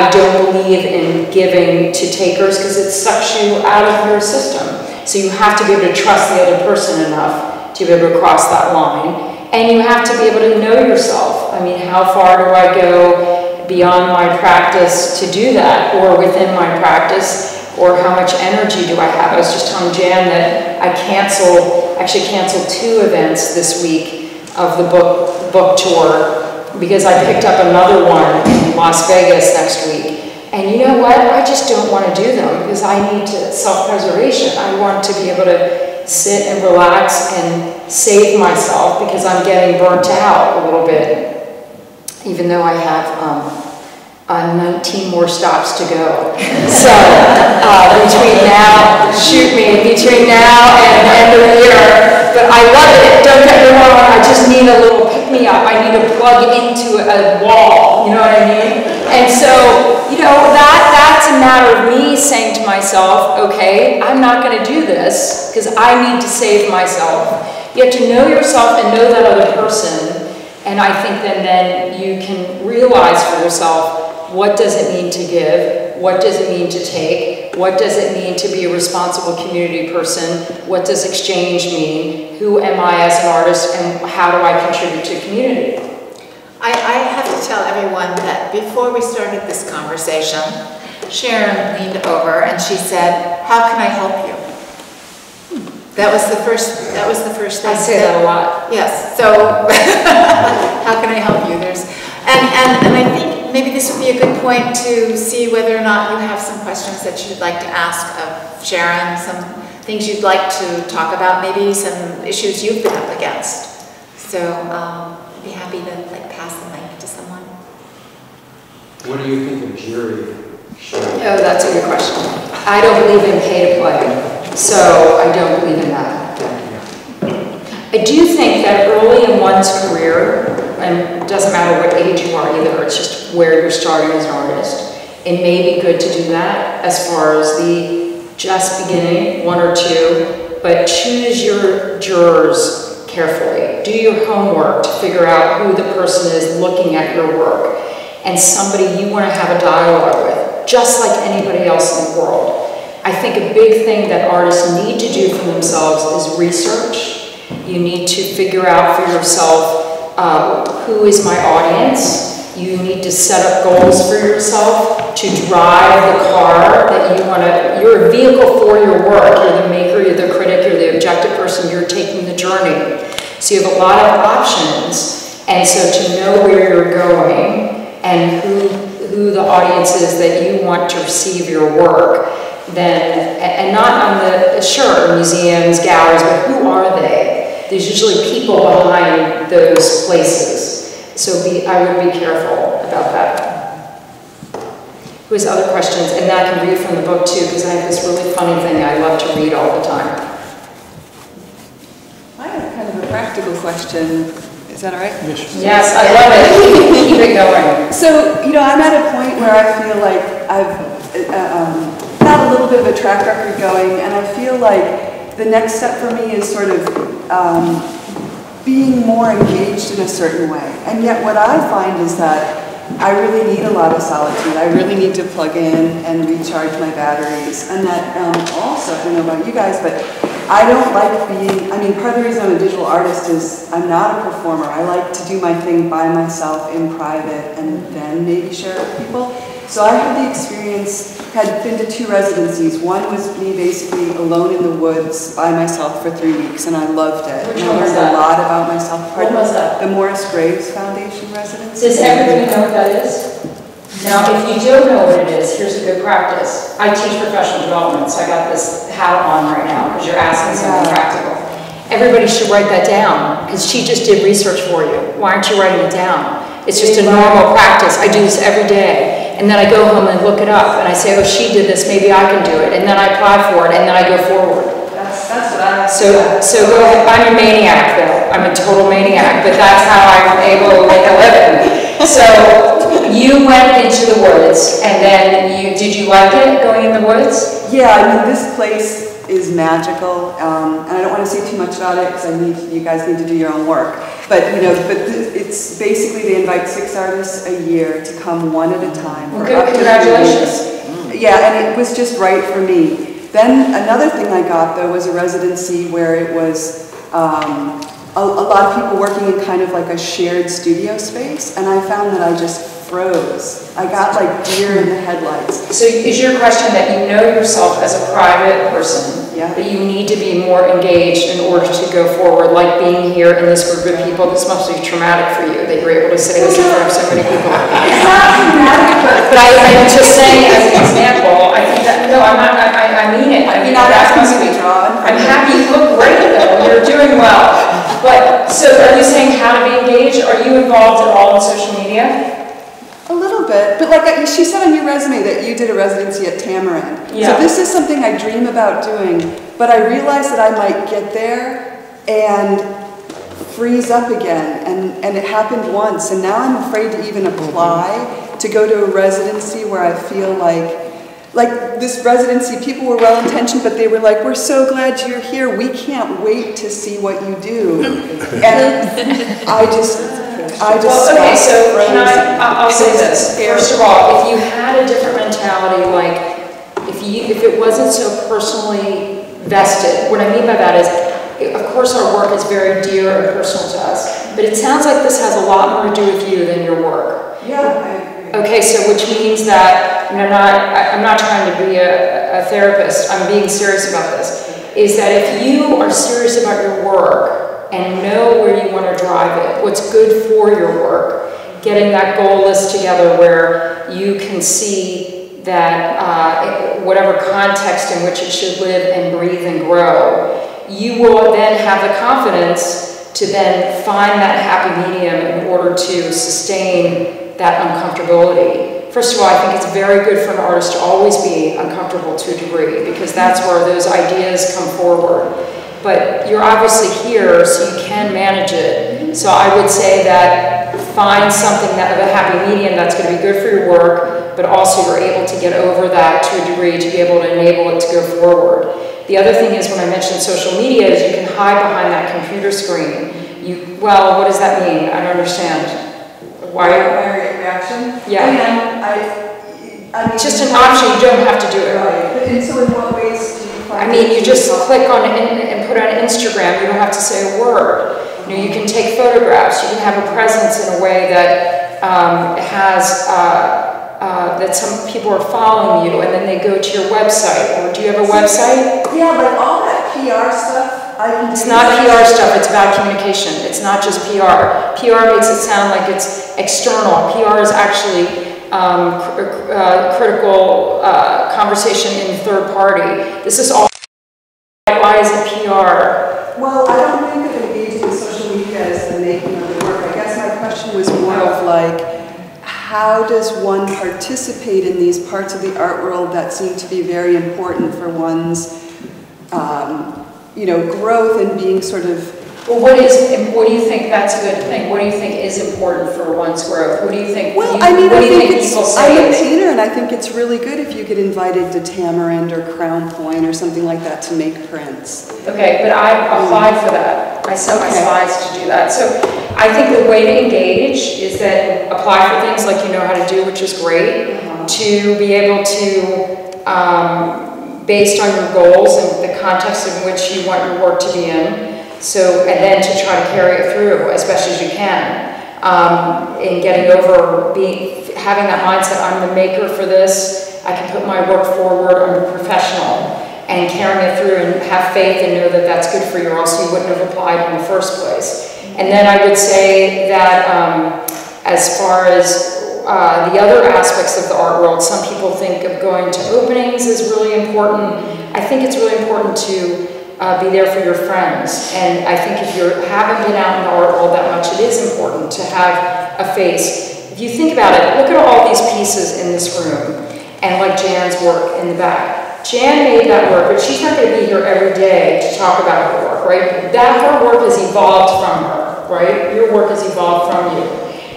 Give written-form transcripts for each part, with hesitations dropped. I don't believe in giving to takers because it sucks you out of your system. So you have to be able to trust the other person enough to be able to cross that line. And you have to be able to know yourself. I mean, how far do I go beyond my practice to do that, or within my practice, or how much energy do I have? I was just telling Jan that I actually canceled 2 events this week of the book tour because I picked up another one in Las Vegas next week. And you know what? I just don't want to do them because I need to self-preservation. I want to be able to sit and relax and save myself because I'm getting burnt out a little bit, even though I have 19 more stops to go. So between now and the end of the year. But I love it, don't get me wrong, I just need a little pick-me-up. I need to plug into a wall, you know what I mean? And so, you know, that's a matter of me saying to myself, okay, I'm not gonna do this because I need to save myself. You have to know yourself and know that other person, and I think then you can realize for yourself, what does it mean to give? What does it mean to take? What does it mean to be a responsible community person? What does exchange mean? Who am I as an artist, and how do I contribute to community? I have to tell everyone that before we started this conversation, Sharon leaned over and she said, "How can I help you?" That was the first thing. I say that a lot. Yes. So how can I help you? And I think maybe this would be a good point to see whether or not you have some questions that you'd like to ask of Sharon, some things you'd like to talk about, maybe some issues you've been up against. So I'd be happy to pass the mic to someone. What do you think of jury? Oh, that's a good question. I don't believe in pay to play, so I don't believe in that. I do think that early in one's career, and it doesn't matter what age you are either, it's just where you're starting as an artist, it may be good to do that as far as the just beginning, 1 or 2, but choose your jurors carefully. Do your homework to figure out who the person is looking at your work, and somebody you want to have a dialogue with, just like anybody else in the world. I think a big thing that artists need to do for themselves is research. You need to figure out for yourself, who is my audience? You need to set up goals for yourself to drive the car that you want to. You're a vehicle for your work. You're the maker, you're the critic, you're the objective person. You're taking the journey. So you have a lot of options. And so to know where you're going and who the audience is that you want to receive your work, then, and not on the, sure, museums, galleries, but who are they? There's usually people behind those places. So I would be careful about that. Who has other questions? And that I can read from the book too, because I have this really funny thing I love to read all the time. I have kind of a practical question. Is that all right? Yes, I love it. Keep it going. So, you know, I'm at a point where I feel like I've had a little bit of a track record going, and I feel like the next step for me is sort of being more engaged in a certain way. And yet what I find is that I really need a lot of solitude. I really need to plug in and recharge my batteries. And that also, I don't know about you guys, but I don't like being, I mean, part of the reason I'm a digital artist is I'm not a performer. I like to do my thing by myself in private and then maybe share it with people. So I had the experience, had been to 2 residencies. One was me basically alone in the woods by myself for 3 weeks, and I loved it. Which one was that? I learned a lot about myself. What was that? The Morris Graves Foundation residency. Does everybody know what that is? Now, if you don't know what it is, here's a good practice. I teach professional development, so I got this hat on right now, because you're asking something practical. Everybody should write that down, because she just did research for you. Why aren't you writing it down? It's just a normal practice. I do this every day. And then I go home and look it up, and I say, oh, she did this, maybe I can do it. And then I apply for it, and then I go forward. That's what I do. So go ahead. I'm a maniac, though. I'm a total maniac, but that's how I'm able to make a living. So you went into the woods, and then did you like it, going in the woods? Yeah, I mean, this place is magical, and I don't want to say too much about it because you guys need to do your own worwork. But you know, it's basically they invite 6 artists a year to come one at a time. Okay, congratulations. Yeah, and it was just right for me. Then another thing I got though was a residency where it was a lot of people working in kind of like a shared studio space, and I found that I just froze. I got like deer in the headlights. So is your question that you know yourself as a private person, yeah, but you need to be more engaged in order to go forward, like being here in this group of people? This must be traumatic for you, that you're able to sit in front of so many people. It's not traumatic, but I'm just saying as an example, I think that, no, I mean it. I mean, not asking you to draw. I'm happy you look great though, you're doing well. But, so are you saying how to be engaged? Are you involved at all in social media? A little bit, but like she said on your resume that you did a residency at Tamarind. Yeah. So this is something I dream about doing, but I realized that I might get there and freeze up again, and it happened once, and now I'm afraid to even apply to go to a residency where I feel like this residency, people were well-intentioned, but they were like, we're so glad you're here, we can't wait to see what you do. And I just okay, so I'll say this. First of all, if you had a different mentality, like if it wasn't so personally vested, what I mean by that is, of course our work is very dear and personal to us, but it sounds like this has a lot more to do with you than your work. Yeah, I agree. Okay, so which means that, you know, I'm not trying to be a therapist, I'm being serious about this, is that if you are serious about your work, and know where you want to drive it, what's good for your work, getting that goal list together where you can see that whatever context in which it should live and breathe and grow, you will then have the confidence to then find that happy medium in order to sustain that uncomfortability. First of all, I think it's very good for an artist to always be uncomfortable to a degree, because that's where those ideas come forward. But you're obviously here, so you can manage it. So I would say that find something that of a happy medium that's going to be good for your work, but also you're able to get over that to a degree to be able to enable it to go forward. The other thing is, when I mentioned social media, is you can hide behind that computer screen. You, well, what does that mean? I don't understand. Why? Reaction? Yeah. I mean, just an option. You don't have to do it. Right. And so in what ways do you find? I mean, you just click on and put on Instagram. You don't have to say a word. You know, you can take photographs. You can have a presence in a way that has that some people are following you, and then they go to your website. Or do you have a website? Yeah, but all that PR stuff. It's not PR stuff, it's about communication. It's not just PR. PR makes it sound like it's external. PR is actually critical conversation in third party. This is all. Why is it PR? Well, I don't think of engaging in social media as the making of the work. I guess my question was more of like, how does one participate in these parts of the art world that seem to be very important for one's you know, growth and being sort of... Well, what do you think that's a good thing? What do you think is important for one's growth? What do you think? Well, I mean, I'm a painter, and I think it's really good if you get invited to Tamarind or Crown Point or something like that to make prints. Okay, but I applied for that. I sent my slides to do that. So I think the way to engage is that apply for things like you know how to do, which is great, to be able to... based on your goals and the context in which you want your work to be in, so, and then to try to carry it through as best as you can, in getting over having that mindset, I'm the maker for this, I can put my work forward, I'm a professional, and carrying it through and have faith and know that that's good for you, or else you wouldn't have applied in the first place. And then I would say that as far as the other aspects of the art world, some people think of going to openings is really important. I think it's really important to be there for your friends. And I think if you haven't been out in the art world that much, it is important to have a face. If you think about it, look at all these pieces in this room, and like Jan's work in the back. Jan made that work, but she's not going to be here every day to talk about her work, right? Her work has evolved from her, right? Your work has evolved from you.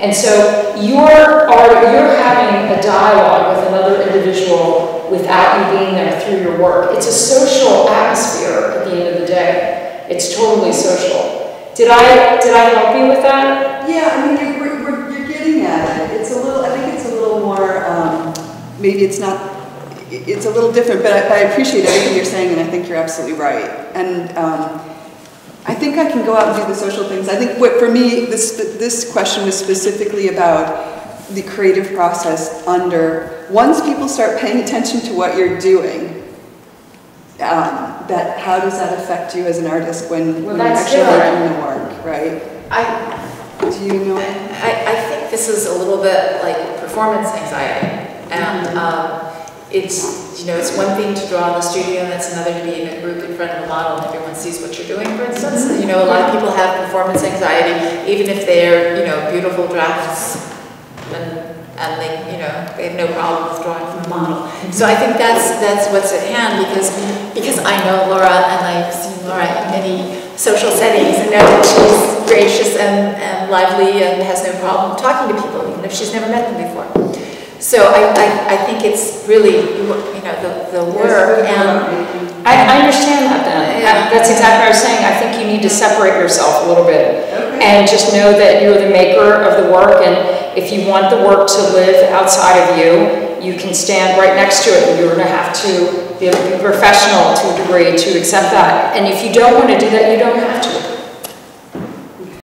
And so you're having a dialogue with another individual without you being there through your work. It's a social atmosphere at the end of the day. It's totally social. Did I help you with that? Yeah, I mean, you're getting at it. It's a little, I think it's a little more, maybe it's not, it's a little different, but I appreciate everything you're saying, and I think you're absolutely right. And I think I can go out and do the social things. I think what, for me, this question was specifically about the creative process under, once people start paying attention to what you're doing, that how does that affect you as an artist when you're actually making the work, right? Do you know? I think this is a little bit like performance anxiety, and it's, you know, it's one thing to draw in the studio, and it's another to be in a group in front of a model and everyone sees what you're doing, for instance. You know, a lot of people have performance anxiety, even if they're, you know, beautiful drafts, and they, you know, they have no problem with drawing from a model. So I think that's what's at hand, because I know Laura, and I've seen Laura in many social settings, and know that she's gracious and lively and has no problem talking to people, even if she's never met them before. So I think it's really, you know, the work, and I understand that then. Yeah. That's exactly what I was saying. I think you need to separate yourself a little bit, okay, and just know that you're the maker of the work, and if you want the work to live outside of you, you can stand right next to it, and you're going to have to be a professional to a degree to accept that. And if you don't want to do that, you don't have to.